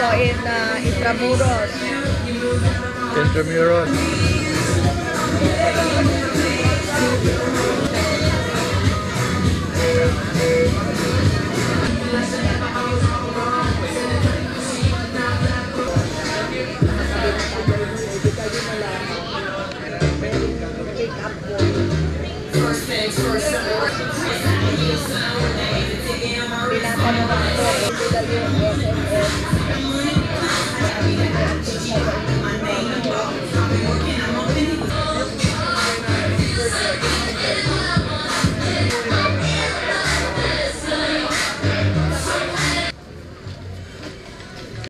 So in Intramuros. Intramuros.